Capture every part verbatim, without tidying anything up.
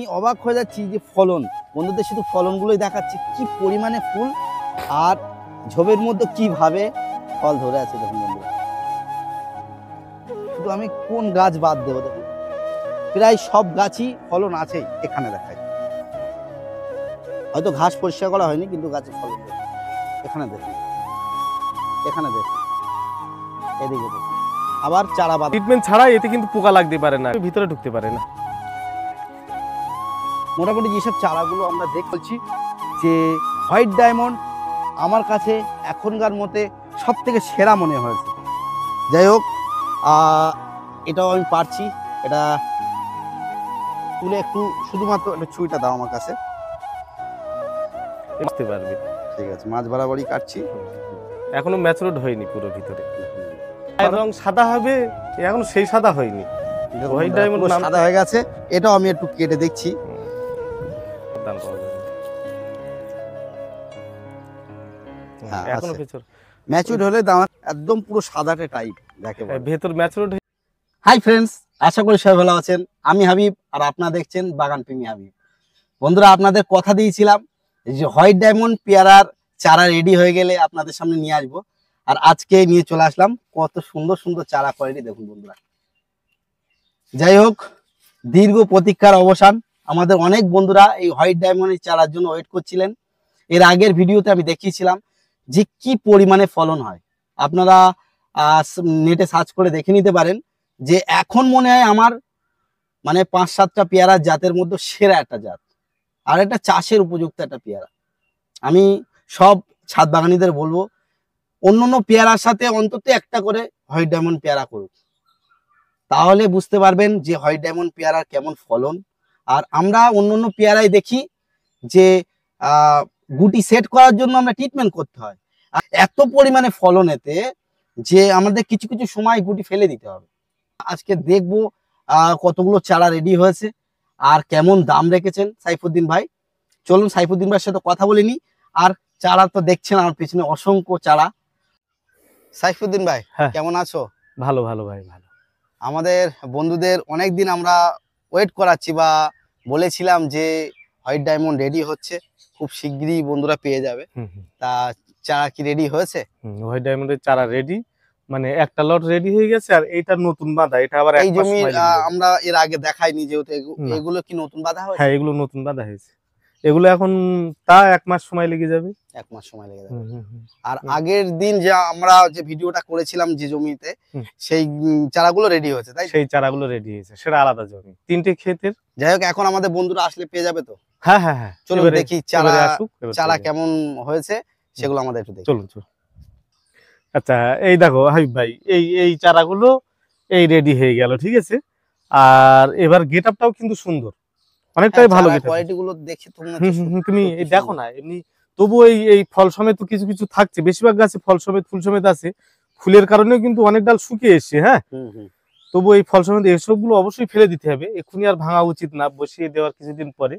আমি অবাক হয়ে যাচ্ছি যে ফলন, বন্ধুদের শুধু ফলনগুলোই দেখাচ্ছে, কি পরিমাণে ফুল আর ঝোপের মধ্যে কিভাবে ফল ধরে আছে দেখুন বন্ধুরা। শুধু আমি কোন গাছ বাদ দেবো দেখুন, প্রায় সব গাছই ফলন আছে এখানে দেখায়। হয়তো ঘাস পরিষ্কার করা হয়নি কিন্তু গাছের ফলন এখানে দেখুন, এখানে দেখুন, এদিকে দেখুন। আবার চারা বাদ, ট্রিটমেন্ট ছাড়া এতে কিন্তু পোকা লাগতে পারে না, ভিতরে ঢুকতে পারে না। মোটামুটি যেসব চারাগুলো আমরা দেখছি যে হোয়াইট ডায়মন্ড আমার কাছে এখনকার মতে সব থেকে সেরা মনে হয়েছে। যাই হোক, এটাও আমি পারছি, এটা তুলে একটু শুধুমাত্র একটা ছুরিটা দাও আমার কাছে, বুঝতে পারবে। ঠিক আছে, মাছ বরাবরই কাটছি, এখনো ম্যাচুরড হয়নি পুরো ভিতরে, রং সাদা হবে এখনো সেই সাদা হয়নি, হোয়াইট ডায়মন্ড সাদা হয়ে গেছে। এটাও আমি একটু কেটে দেখছি। আমি হাবিব আর আপনারা দেখছেন বাগান প্রেমী হাবিব। বন্ধুরা, আপনাদের কথা দিয়েছিলাম যে হোয়াইট ডায়মন্ড পেয়ারার চারা রেডি হয়ে গেলে আপনাদের সামনে নিয়ে আসবো, আর আজকে নিয়ে চলে আসলাম। কত সুন্দর সুন্দর চারা কোয়ালিটি দেখুন বন্ধুরা। যাই হোক, দীর্ঘ প্রতীক্ষার অবসান। আমাদের অনেক বন্ধুরা এই হোয়াইট ডায়মন্ডের চারার জন্য ওয়েট করছিলেন। এর আগের ভিডিওতে আমি দেখিয়েছিলাম যে কি পরিমাণে ফলন হয়, আপনারা নেটে সার্চ করে দেখে নিতে পারেন। যে এখন মনে হয় আমার মানে পাঁচ সাতটা পেয়ারা জাতের মধ্যে সেরা একটা জাত, আর এটা চাষের উপযুক্ত একটা পেয়ারা। আমি সব ছাদ বাগানীদের বলবো, অন্য অন্য পেয়ারার সাথে অন্তত একটা করে হোয়াইট ডায়মন্ড পেয়ারা করুক, তাহলে বুঝতে পারবেন যে হোয়াইট ডায়মন্ড পেয়ারার কেমন ফলন। আর আমরা অন্য অন্য পেয়ারায় দেখি যে গুটি সেট করার জন্য আমরা ট্রিটমেন্ট করতে হয়, আর এত পরিমাণে ফলন এতে যে আমাদের কিছু কিছু সময় গুটি ফেলে দিতে হবে। আজকে দেখবো কতগুলো চারা রেডি হয়েছে আর কেমন দাম রেখেছেন সাইফ উদ্দিন ভাই। চলুন সাইফ উদ্দিন ভাইয়ের সাথে কথা বলিনি। আর চারা তো দেখছেন আমার পিছনে অসংখ্য চারা। সাইফ উদ্দিন ভাই, কেমন আছো? ভালো ভালো ভাই, ভালো। আমাদের বন্ধুদের অনেকদিন আমরা ওয়েট করাচ্ছি, বা বলেছিলাম যে হোয়াইট ডায়মন্ড রেডি হচ্ছে, খুব শিগগিরই বন্ধুরা পেয়ে যাবে। তা চারা কি রেডি হয়েছে? হোয়াইট ডায়মন্ডের চারা রেডি, মানে একটা লট রেডি হয়ে গেছে, আর এটা নতুন বাঁধা। এটা আবার এই জমি আমরা এর আগে দেখাইনি, যেহেতু এগুলো কি নতুন বাঁধা হয়েছে? হ্যাঁ, এগুলো নতুন বাঁধা হয়েছে। এগুলো এখন তা এক মাস সময় লেগে যাবে, এক মাস সময় লেগে যাবে। আর আগের দিন যে আমরা যে ভিডিওটা করেছিলাম যে জমিতে, সেই চারাগুলো রেডি হয়েছে, তাই সেই চারাগুলো রেডি হয়েছে, সেটা আলাদা জমি, তিনটে ক্ষেতের। যাই হোক, এখন আমাদের বন্ধুরা আসলে পেয়ে যাবে তো? হ্যাঁ হ্যাঁ হ্যাঁ, চলো দেখি চারা চারা কেমন হয়েছে সেগুলো আমাদের একটু দেখি, চলুন চলুন। আচ্ছা, এই দেখো হাবিব ভাই, এই এই চারাগুলো এই রেডি হয়ে গেল। ঠিক আছে, আর এবার গেটআপটাও কিন্তু সুন্দর, অনেকটাই ভালো। কোয়ালিটিগুলো দেখে তুমি দেখো না, এমনি তবু এই এই ফল সমেত কিছু কিছু থাকছে, বেশিরভাগ গাছে ফল সমেত ফুল সমেত আছে। ফুলের কারণেও কিন্তু অনেক ডাল শুকিয়ে এসছে। হ্যাঁ, তবু এই ফল সমেত এসবগুলো অবশ্যই ফেলে দিতে হবে, এখনই আর ভাঙা উচিত না। বসিয়ে দেওয়ার কিছুদিন পরে,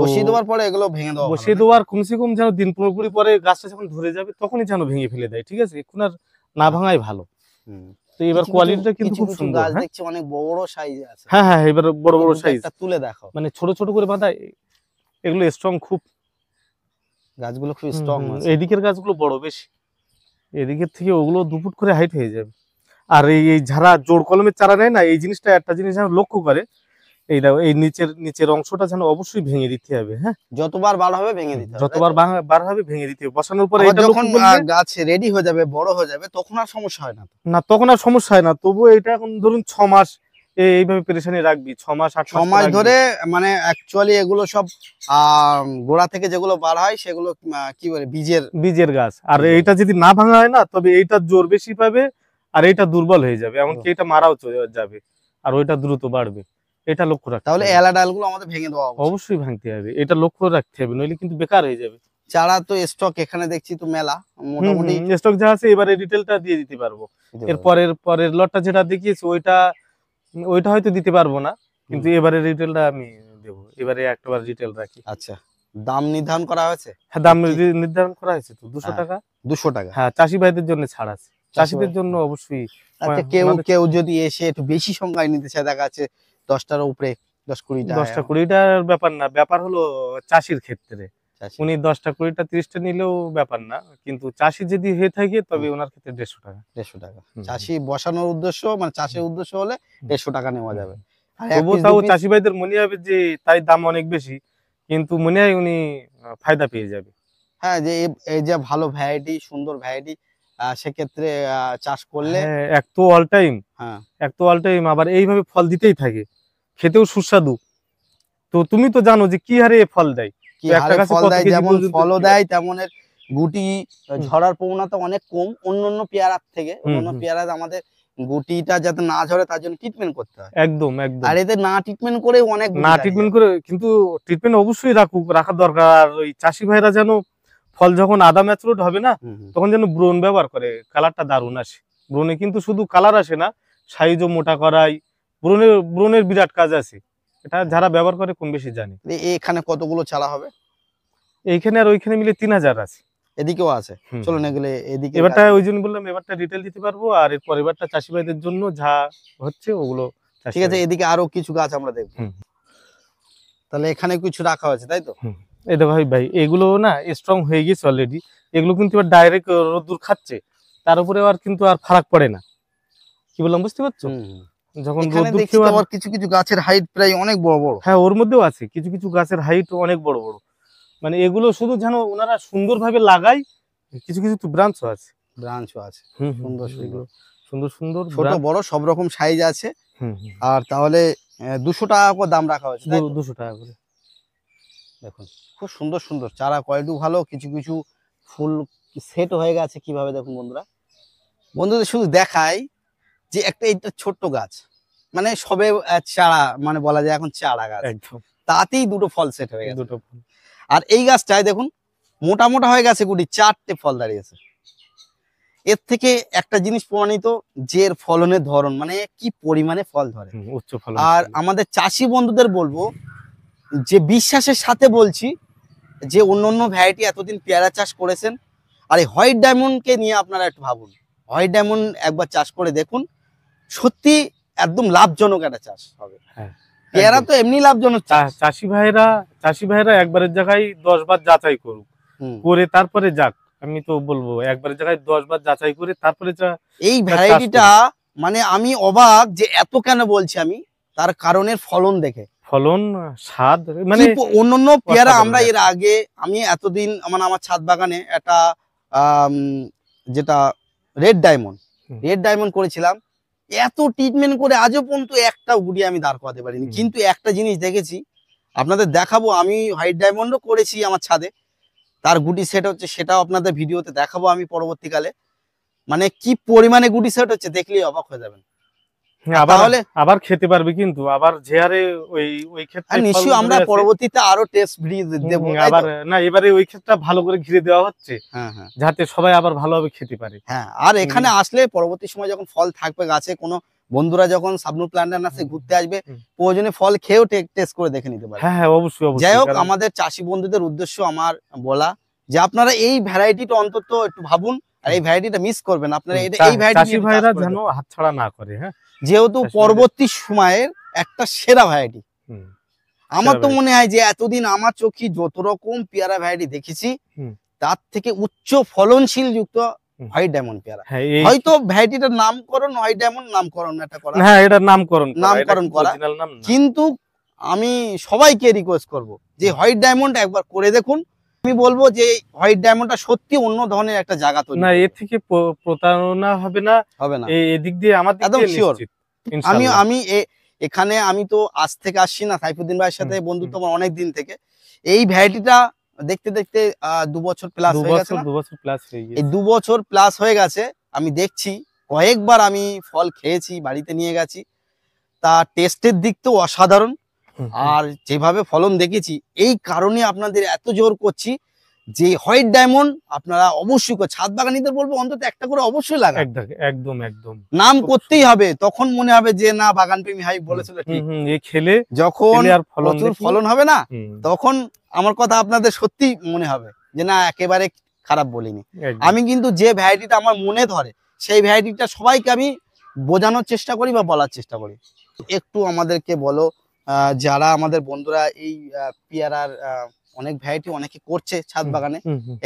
বসিয়ে দেওয়ার পরে এগুলো ভেঙে দেওয়া, বসিয়ে দেওয়ার কমসে কম যেন দিন পনেরো কুড়ি পরে গাছটা যখন ধরে যাবে তখনই যেন ভেঙে ফেলে দেয়। ঠিক আছে, এখন আর না ভাঙাই ভালো। তো এবার কোয়ালিটিটা কিন্তু খুব সুন্দর, গাছ দেখছি অনেক বড় সাইজ আছে। হ্যাঁ হ্যাঁ, এবার বড় বড় সাইজ, এটা তুলে দেখো। মানে ছোট ছোট করে বাঁধা, এগুলো স্ট্রং, খুব গাছগুলো খুব স্ট্রং আছে। এদিকের গাছগুলো বড় বেশি, এদিকের থেকে ওগুলো দুপুট করে হাইট হয়ে যাবে। আর এই এই যারা জোড় কলমের চারা নেয় না, এই জিনিসটা একটা জিনিস যেন লক্ষ্য করে, এই দেখো এই নিচের নিচের অংশটা যেন অবশ্যই ভেঙে দিতে হবে। হ্যাঁ, যতবার বার হবে ভেঙে দিতে হবে, যতবার বার হবে ভেঙে দিতে হবে। বসানোর পরে এটা যখন গাছ রেডি হয়ে যাবে, বড় হয়ে যাবে, তখন আর সমস্যা হয় না। না, তখন আর সমস্যা হয় না। তবু এটা এখন ধরুন ছয় মাস এইভাবে পেরেশানি রাখবি, ছয় মাস আট মাস ধরে। মানে অ্যাকচুয়ালি এগুলো সব গোড়া থেকে যেগুলো বার হয় সেগুলো কি বলে, বীজের বীজের গাছ। আর এটা যদি না ভাঙা হয় না, তবে এইটা জোর বেশি পাবে, আর এটা দুর্বল হয়ে যাবে, এমনকি এটা মারাও যাবে, আর ওইটা দ্রুত বাড়বে। এটা লক্ষ্য রাখতে হবে। তাহলে এলা ডালগুলো আমাদের ভেঙে দেওয়া অবশ্যই ভাঙতে হবে, এটা লক্ষ্য রাখতে হবে, নইলে কিন্তু বেকার হয়ে যাবে। চারা তো স্টক এখানে দেখছি তো মেলা, মোটামুটি স্টক যা আছে এবারে ডিটেইলটা দিয়ে দিতে পারবো। এর পরের পরের লটটা যেটা দেখিয়েছি ওইটা ওইটা হয়তো দিতে পারবো না, কিন্তু এবারে ডিটেইলটা আমি দেব। এবারে একবার ডিটেইল রাখি। আচ্ছা, দাম নির্ধারণ করা হয়েছে? হ্যাঁ, দাম নির্ধারণ করা হয়েছে তো দুশো টাকা। দুশো টাকা, হ্যাঁ, চাষি ভাইদের জন্য ছাড় আছে, চাষিদের জন্য অবশ্যই। আচ্ছা, কেউ কেউ যদি এসে একটু বেশি সংখ্যায় নিতে চায়, দেখা যাচ্ছে দশটার উপরে দশ কুড়িটা দশটা কুড়িটার ব্যাপার না, ব্যাপার হলো চাষির ক্ষেত্রে। উনি দশটা কুড়িটা ত্রিশটা নিলেও ব্যাপার না, কিন্তু চাষি যদি হয়ে থাকে তবে ওনার ক্ষেত্রে দেড়শো টাকা দেড়শো টাকা চাষি বসানোর উদ্দেশ্য, মানে চাষের উদ্দেশ্য হলে দেড়শো টাকা নেওয়া যাবে। তাও চাষি ভাইদের মনে হবে যে তাই দাম অনেক বেশি, কিন্তু মনে হয় উনি ফায়দা পেয়ে যাবে। হ্যাঁ, যে এই যে ভালো ভ্যারাইটি, সুন্দর ভ্যারাইটি, সেক্ষেত্রে চাষ করলে এক তো অল টাইম, হ্যাঁ এক তো অল টাইম, আবার এইভাবে ফল দিতেই থাকে, খেতেও সুস্বাদু। তো তুমি তো জানো যে কি হারে ফল দেয়, যেমন ফলও দেয় তেমন এর গুটি ঝরার প্রবণতা অনেক কম অন্যান্য পেয়ারার থেকে। অন্যান্য পেয়ারা আমাদের গুটিটা যাতে না ঝরে তার জন্য ট্রিটমেন্ট করতে হয়, একদম একদম। আর এতে না ট্রিটমেন্ট করে অনেক না ট্রিটমেন্ট করে কিন্তু ট্রিটমেন্ট অবশ্যই রাখুক, রাখা দরকার। ওই চাষি ভাইরা যেন ফল যখন আদা ম্যাচুরড হবে না তখন যেন ব্রোন ব্যবহার করে, কালারটা দারুণ আসে ব্রোনে। কিন্তু শুধু কালার আসে না, সাইজও মোটা করাই, ব্রোনের ব্রোনের বিরাট কাজ আছে, এটা যারা ব্যবহার করে কম বেশি জানি। এখানে কতগুলো চারা হবে? এইখানে আর ওইখানে মিলে তিন হাজার আছে, এদিকেও আছে। চলো না গেলে এদিকে এবারটা ওই জন্য বললাম এবারটা রিটেল দিতে পারবো, আর এর পরিবারটা চাষি ভাইদের জন্য যা হচ্ছে ওগুলো। ঠিক আছে, এদিকে আরো কিছু গাছ আমরা দেখবো। তাহলে এখানে কিছু রাখা হয়েছে তাই তো? এই দেখো ভাই, এগুলো না স্ট্রং হয়ে গেছে অলরেডি, এগুলো কিন্তু এবার ডাইরেক্ট রোদ্দুর খাচ্ছে, তার উপরে আর কিন্তু আর ফারাক পড়ে না। কি বললাম বুঝতে পারছো? যখন রোদ্দুর খেয়ে আবার কিছু কিছু গাছের হাইট প্রায় অনেক বড় বড়। হ্যাঁ, ওর মধ্যেও আছে কিছু কিছু গাছের হাইট অনেক বড় বড়, মানে এগুলো শুধু জানো ওনারা সুন্দরভাবে লাগায়। কিছু কিছু তো ব্রাঞ্চও আছে, ব্রাঞ্চও আছে সুন্দর সুন্দর সুন্দর, ছোট বড় সব রকম সাইজ আছে। আর তাহলে দুশো টাকা করে দাম রাখা হয়েছে, দুশো টাকা করে। দেখুন খুব সুন্দর সুন্দর চারা, কোয়ালিটি ভালো, কিছু কিছু ফুল সেট হয়ে গেছে। কিভাবে দেখুন বন্ধুরা, বন্ধুদের শুধু দেখাই যে একটা এইটা ছোট্ট গাছ, মানে সবে চারা, মানে বলা যায় এখন চারা গাছ, তাতেই দুটো ফল সেট হয়ে গেছে, দুটো ফল। আর এই গাছটায় দেখুন মোটা মোটা হয়ে গেছে গুটি, চারটে ফল দাঁড়িয়েছে। এর থেকে একটা জিনিস প্রমাণিত, যে এর ফলনের ধরন, মানে কি পরিমাণে ফল ধরে, উচ্চ ফল। আর আমাদের চাষি বন্ধুদের বলবো যে বিশ্বাসের সাথে বলছি যে অন্য অন্য ভ্যারাইটি এতদিন পেয়ারা চাষ করেছেন, আর এই হোয়াইট ডায়মন্ডকে নিয়ে আপনারা একটু ভাবুন। হোয়াইট ডায়মন্ড একবার চাষ করে দেখুন, সত্যি একদম লাভজনক একটা চাষ হবে। হ্যাঁ, পেয়ারা তো এমনি লাভজনক। চাষি ভাইরা চাষি ভাইরা একবারের জায়গায় দশ বার যাচাই করুক, করে তারপরে যাক। আমি তো বলবো একবারের জায়গায় দশ বার যাচাই করে তারপরে। এই ভ্যারাইটিটা মানে আমি অবাক যে এত কেন বলছি আমি, তার কারণের ফলন দেখে, ফলন, স্বাদ, মানে অন্যান্য পেয়ারা আমরা এর আগে, আমি এতদিন মানে আমার ছাদ বাগানে একটা যেটা রেড ডায়মন্ড রেড ডায়মন্ড করেছিলাম, এত ট্রিটমেন্ট করে আজও পর্যন্ত একটা গুটি আমি দাঁড় করাতে পারিনি। কিন্তু একটা জিনিস দেখেছি, আপনাদের দেখাবো, আমি হোয়াইট ডায়মন্ডও করেছি আমার ছাদে, তার গুটি সেট হচ্ছে, সেটাও আপনাদের ভিডিওতে দেখাবো আমি পরবর্তীকালে, মানে কি পরিমাণে গুটি সেট হচ্ছে দেখলেই অবাক হয়ে যাবেন। আবার খেতে পারবে, কিন্তু আবার ঝেয়ারে ওই ওই ক্ষেতটা নিশ্চয়ই আমরা পরবর্তীতে আরো টেস্ট ভিডিও দেব। আবার না, এবারে ওই ক্ষেতটা ভালো করে ঘিরে দেওয়া হচ্ছে, হ্যাঁ হ্যাঁ, যাতে সবাই আবার ভালোভাবে খেতে পারে। হ্যাঁ, আর এখানে আসলে পরবর্তী সময় যখন ফল থাকবে গাছে, কোনো বন্ধুরা যখন সাবনু প্ল্যান্টার নাসে ঘুরতে আসবে, প্রয়োজনে ফল খেয়েও টেস্ট করে দেখে নিতে পারে। হ্যাঁ হ্যাঁ, অবশ্যই অবশ্যই। যাই হোক, আমাদের চাষি বন্ধুদের উদ্দেশ্য আমার বলা যে আপনারা এই ভ্যারাইটিটা অন্তত একটু ভাবুন, আর এই ভ্যারাইটিটা মিস করবেন আপনারা। এটা এই ভ্যারাইটি ভাইরা জানো হাতছাড়া না করে, হ্যাঁ, যেহেতু পরবর্তী সময়ের একটা সেরা ভ্যারাইটি। আমার তো মনে হয় যে এতদিন আমার চোখে যত রকম পেয়ারা ভ্যারাইটি দেখেছি তার থেকে উচ্চ ফলনশীল যুক্ত হোয়াইট ডায়মন্ড পেয়ারা। হয়তো ভ্যারাইটিটার নামকরণ হোয়াইট ডায়মন্ড নামকরণ এটা করা, হ্যাঁ এটা নামকরণ নামকরণ করা, কিন্তু আমি সবাইকে রিকোয়েস্ট করব যে হোয়াইট ডায়মন্ড একবার করে দেখুন। আমি বলবো যে হোয়াইট ডায়মন্ডটা সত্যি অন্য ধরনের একটা জায়গা তৈরি, না এর থেকে প্রতারণা হবে না, হবে না এই দিক দিয়ে আমার একদম শিওর। আমি আমি এখানে আমি তো আজ থেকে আসছি না, সাইফ উদ্দিন ভাইয়ের সাথে বন্ধুত্ব আমার অনেক দিন থেকে। এই ভ্যারাইটিটা দেখতে দেখতে দু বছর প্লাস হয়ে গেছে, দু বছর প্লাস হয়ে গেছে, এই দু বছর প্লাস হয়ে গেছে। আমি দেখছি কয়েকবার আমি ফল খেয়েছি, বাড়িতে নিয়ে গেছি, তা টেস্টের দিক তো অসাধারণ। আর যেভাবে ফলন দেখেছি, এই কারণে আপনাদের এত জোর করছি যে হোয়াইট ডায়মন্ড আপনারা অবশ্যই, ছাদ বাগানীদের বলবো অন্তত একটা করে অবশ্যই লাগান, একদম একদম নাম করতেই হবে। তখন মনে হবে যে না, বাগান প্রেমী হাই বলেছিল ঠিক, এই খেলে যখন ফলন হবে না তখন আমার কথা আপনাদের সত্যি মনে হবে যে না, একেবারে খারাপ বলিনি আমি। কিন্তু যে ভ্যারাইটিটা আমার মনে ধরে সেই ভ্যারাইটিটা সবাইকে আমি বোঝানোর চেষ্টা করি বা বলার চেষ্টা করি। একটু আমাদেরকে বলো যারা আমাদের বন্ধুরা এই পেয়ারার অনেক ভ্যারাইটি অনেকে করছে ছাদ বাগানে,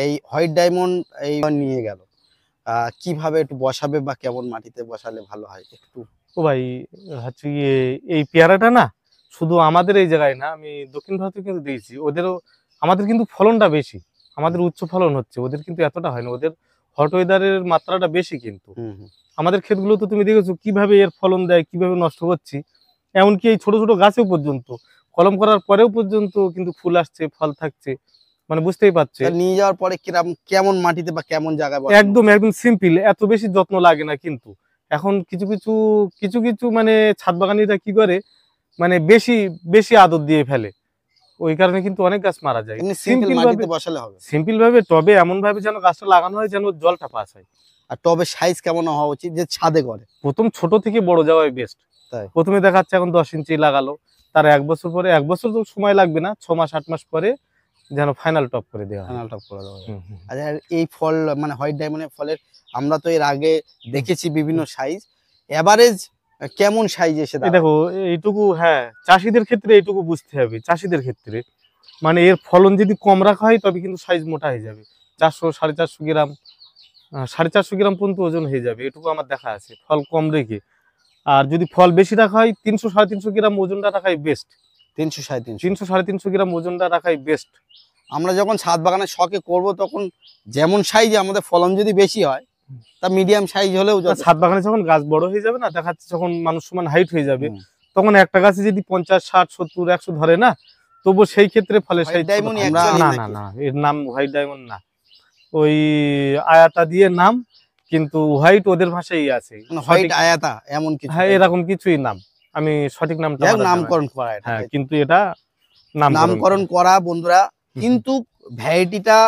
এই হোয়াইট ডায়মন্ড এই নিয়ে গেল, কিভাবে একটু বসাবে বা কেমন মাটিতে বসালে ভালো হয় একটু? ও ভাই হচ্ছে এই পেয়ারাটা না শুধু আমাদের এই জায়গায় না, আমি দক্ষিণ ভারতে কিন্তু দিয়েছি, ওদেরও আমাদের কিন্তু ফলনটা বেশি, আমাদের উচ্চ ফলন হচ্ছে, ওদের কিন্তু এতটা হয় না, ওদের হট ওয়েদারের মাত্রাটা বেশি। কিন্তু আমাদের ক্ষেতগুলো তো তুমি দেখেছো কিভাবে এর ফলন দেয়, কিভাবে নষ্ট করছি, এমনকি এই ছোট ছোট গাছেও পর্যন্ত কলম করার পরেও পর্যন্ত কিন্তু ফুল আসছে, ফল থাকছে, মানে বুঝতেই পারছে। নিয়ে যাওয়ার পরে কিরকম কেমন মাটিতে বা কেমন জায়গায়? একদম একদম সিম্পল, এত বেশি যত্ন লাগে না। কিন্তু এখন কিছু কিছু কিছু কিছু মানে ছাদ বাগানিরা কি করে, মানে বেশি বেশি আদর দিয়ে ফেলে, ওই কারণে কিন্তু অনেক গাছ মারা যায়। সিম্পল মাটিতে বসালে হবে, সিম্পল ভাবে টবে এমন ভাবে যেন গাছটা লাগানো হয় যেন জলটা পাস হয়। আর টবের সাইজ কেমন হওয়া উচিত যে ছাদে করে? প্রথম ছোট থেকে বড় যাওয়াই বেস্ট। তাই প্রথমে দেখাচ্ছে এখন দশ ইঞ্চি লাগালো, তার এক বছর পরে, এক বছর তো সময় লাগবে না, ছ মাস আট মাস পরে যেন ফাইনাল টপ করে দেওয়া। ফাইনাল টপ করে দেওয়া। আচ্ছা, এই ফল মানে হোয়াইট ডায়মন্ডের ফলের আমরা তো এর আগে দেখেছি বিভিন্ন সাইজ, এভারেজ কেমন সাইজ এসে দেখো এইটুকু? হ্যাঁ, চাষিদের ক্ষেত্রে এইটুকু বুঝতে হবে, চাষিদের ক্ষেত্রে মানে এর ফলন যদি কম রাখা হয় তবে কিন্তু সাইজ মোটা হয়ে যাবে, চারশো সাড়ে চারশো গ্রাম সাড়ে চারশো গ্রাম পর্যন্ত ওজন হয়ে যাবে, এটুকু আমার দেখা আছে ফল কম রেখে। আর যদি ফল বেশি রাখা হয় তিনশো সাড়ে তিনশো গ্রাম ওজনটা রাখাই বেস্ট, তিনশো সাড়ে তিনশো তিনশো সাড়ে তিনশো গ্রাম ওজনটা রাখাই বেস্ট। আমরা যখন ছাদ বাগানে শখে করব তখন যেমন সাইজ, আমাদের ফলন যদি বেশি হয় তা মিডিয়াম সাইজ হলেও, ছাদ বাগানে যখন গাছ বড় হয়ে যাবে না, দেখা যাচ্ছে যখন মানুষ সমান হাইট হয়ে যাবে, তখন একটা গাছে যদি পঞ্চাশ ষাট সত্তর একশো ধরে না, তবু সেই ক্ষেত্রে ফলের সাইজ না, না না এর নাম হোয়াইট ডায়মন্ড না, ওই আয়াতা দিয়ে নাম, কিন্তু হোয়াইট ওদের ভাষাই আছে হোয়াইট আয়াতা এমন কিছু, হ্যাঁ এরকম কিছুই নাম, আমি সঠিক নামটা নামকরণ করা, হ্যাঁ কিন্তু এটা নামকরণ করা বন্ধুরা। কিন্তু ভ্যারাইটিটা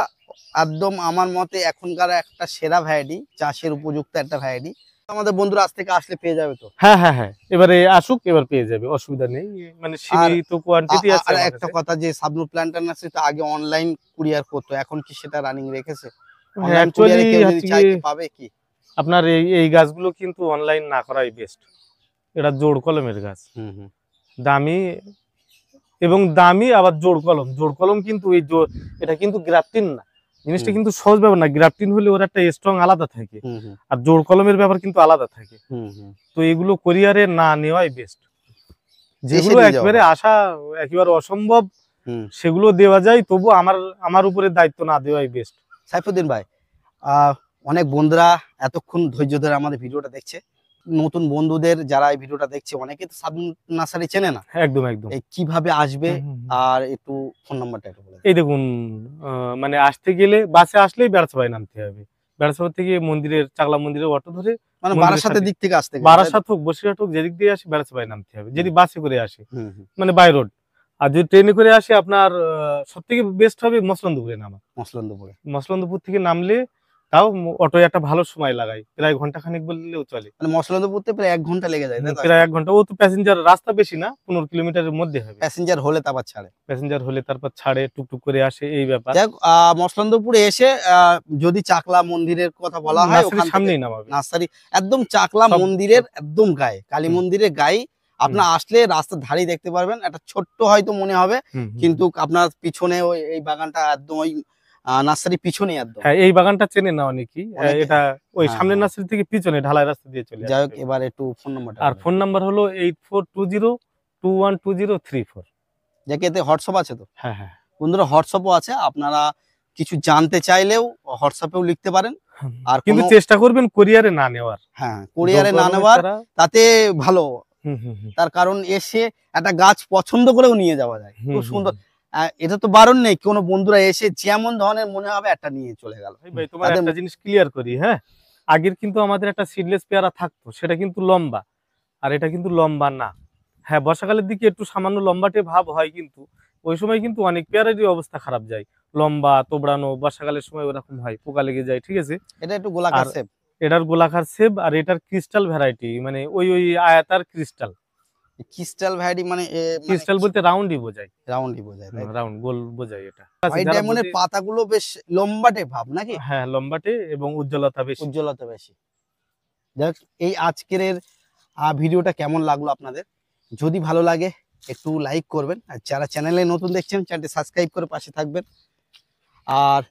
একদম আমার মতে এখনকার একটা সেরা ভ্যারাইটি, চাষের উপযুক্ত একটা ভ্যারাইটি। আমাদের বন্ধুরা আজ থেকে আসলে পেয়ে যাবে তো? হ্যাঁ হ্যাঁ হ্যাঁ, এবারে আসুক, এবার পেয়ে যাবে, অসুবিধা নেই, মানে সীমিত কোয়ান্টিটি আছে। আর একটা কথা, যে সাবনু প্ল্যান্টার আছে তো আগে অনলাইন কুরিয়ার করতে, এখন কি সেটা রানিং রেখেছে? অ্যাকচুয়ালি যদি চাই পাবে কি আপনার এই এই গাছগুলো কিন্তু অনলাইন না করাই বেস্ট, এটা জোড় কলমের গাছ, হুম হুম দামি এবং দামি, আবার জোড় কলম, জোড় কলম কিন্তু এই এটা কিন্তু গ্রাফটিন না, জিনিসটা কিন্তু সহজ ব্যাপার না, গ্রাফটিন হলে ওর একটা স্ট্রং আলাদা থাকে আর জোড় কলমের ব্যাপার কিন্তু আলাদা থাকে, তো এগুলো কোরিয়ারে না নেওয়াই বেস্ট। যেগুলো একবারে আশা একেবারে অসম্ভব সেগুলো দেওয়া যায়, তবু আমার আমার উপরে দায়িত্ব না দেওয়াই বেস্ট। সাইফুদ্দিন ভাই, অনেক বন্ধুরা এতক্ষণ ধৈর্য ধরে আমাদের ভিডিওটা দেখছে, নতুন বন্ধুদের যারা এই ভিডিওটা দেখছে অনেকে তো সাবনু নার্সারি চেনে না, একদম একদম, কিভাবে আসবে আর একটু ফোন নাম্বারটা একটু বলে। এই দেখুন মানে আসতে গেলে বাসে আসলেই বারাসাত নামতে হবে, বারাসাত থেকে মন্দিরের চাকলা মন্দিরের অটো ধরে, মানে বারাসাতের দিক থেকে আসতে, বারাসাত হোক বসিরহাট হোক যেদিক দিয়ে আসে বারাসাত নামতে হবে, যদি বাসে করে আসে মানে বাই রোড, আর যদি ট্রেনে করে আসে আপনার সব থেকে বেস্ট হবে মসলন্দপুরে নামা, মসলন্দপুরে মসলন্দপুর থেকে নামলে তাও অটো একটা ভালো সময় লাগাই, প্রায় ঘন্টা খানিক বললেও চলে, মানে মসলন্দপুর থেকে প্রায় এক ঘন্টা লেগে যায়, প্রায় এক ঘন্টা। ও তো প্যাসেঞ্জার রাস্তা বেশি না, পনেরো কিলোমিটারের মধ্যে হবে, প্যাসেঞ্জার হলে তারপর ছাড়ে, প্যাসেঞ্জার হলে তারপর ছাড়ে, টুকটুক করে আসে এই ব্যাপার। মসলন্দপুরে এসে যদি চাকলা মন্দিরের কথা বলা হয় সামনেই নামাবে নার্সারি, একদম চাকলা মন্দিরের একদম গায়ে, কালী মন্দিরের গায়ে আপনার আসলে রাস্তার ধারে দেখতে পারবেন, একটা ছোট্ট হয়তো মনে হবে কিন্তু আপনার পিছনে ওই এই বাগানটা একদম ওই নার্সারি পিছনে একদম। হ্যাঁ এই বাগানটা চেনে না অনেকেই, এটা ওই সামনের নার্সারি থেকে পিছনে ঢালাই রাস্তা দিয়ে চলে যায়। যাই হোক, এবার একটু ফোন নাম্বারটা, আর ফোন নাম্বার হলো eight four two zero two one two zero three four. যেকেতে হোয়াটসঅ্যাপ আছে তো? হ্যাঁ হ্যাঁ বন্ধুরা হোয়াটসঅ্যাপও আছে, আপনারা কিছু জানতে চাইলেও হোয়াটসঅ্যাপেও লিখতে পারেন, আর কিন্তু চেষ্টা করবেন কোরিয়ারে না নেওয়ার। হ্যাঁ কোরিয়ারে না নেওয়ার তাতে ভালো, তার কারণ এসে একটা গাছ পছন্দ করেও নিয়ে যাওয়া যায়, খুব সুন্দর, এটা তো বারণ নেই, কোন বন্ধুরা এসে যেমন ধরনের মনে হবে একটা নিয়ে চলে গেল। ভাই তোমাদের একটা জিনিস ক্লিয়ার করি, হ্যাঁ আগের কিন্তু আমাদের একটা সিডলেস পেয়ারা থাকতো, সেটা কিন্তু লম্বা, আর এটা কিন্তু লম্বা না, হ্যাঁ বর্ষাকালের দিকে একটু সামান্য লম্বাটে ভাব হয়, কিন্তু ওই সময় কিন্তু অনেক পেয়ারারই অবস্থা খারাপ যায়, লম্বা তোবড়ানো, বর্ষাকালের সময় ওরকম হয়, পোকা লেগে যায়, ঠিক আছে। এটা একটু গোলাকার শেপ, এটার গোলাকার শেপ, আর এটার ক্রিস্টাল ভ্যারাইটি, মানে ওই ওই আয়াতার ক্রিস্টাল, ক্রিস্টাল ভ্যারাইটি মানে ক্রিস্টাল বলতে রাউন্ডই বোঝায়, রাউন্ডই বোঝায়, রাউন্ড গোল বোঝায়। এটা হোয়াইট ডায়মন্ডের পাতাগুলো বেশ লম্বাটে ভাব নাকি? হ্যাঁ লম্বাটে এবং উজ্জ্বলতা বেশি, উজ্জ্বলতা বেশি। যাক, এই আজকের ভিডিওটা কেমন লাগলো আপনাদের? যদি ভালো লাগে একটু লাইক করবেন, আর যারা চ্যানেলে নতুন দেখছেন চ্যানেলটি সাবস্ক্রাইব করে পাশে থাকবেন। আর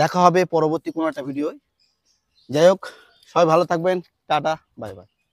দেখা হবে পরবর্তী কোনো একটা ভিডিওয়। যাই হোক, সবাই ভালো থাকবেন, টাটা, বাই বাই।